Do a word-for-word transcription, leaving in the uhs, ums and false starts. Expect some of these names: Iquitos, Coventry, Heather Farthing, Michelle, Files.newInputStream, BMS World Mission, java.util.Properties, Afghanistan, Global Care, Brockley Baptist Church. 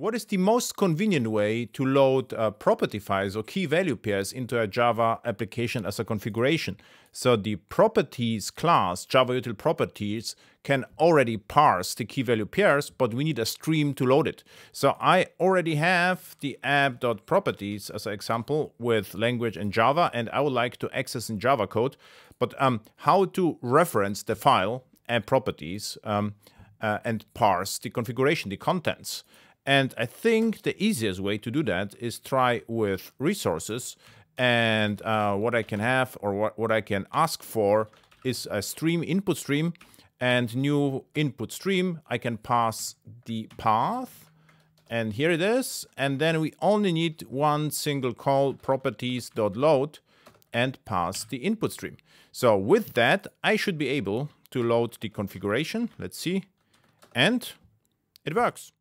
What is the most convenient way to load uh, property files or key value pairs into a Java application as a configuration? So the properties class, java util properties, can already parse the key value pairs, but we need a stream to load it. So I already have the app.properties as an example with language and Java, and I would like to access in Java code. But um, how to reference the file and properties um, uh, and parse the configuration, the contents? And I think the easiest way to do that is try with resources. And uh, what I can have or what, what I can ask for is a stream input stream and new input stream. I can pass the path, and here it is. And then we only need one single call, properties.load, and pass the input stream. So with that, I should be able to load the configuration. Let's see. And it works.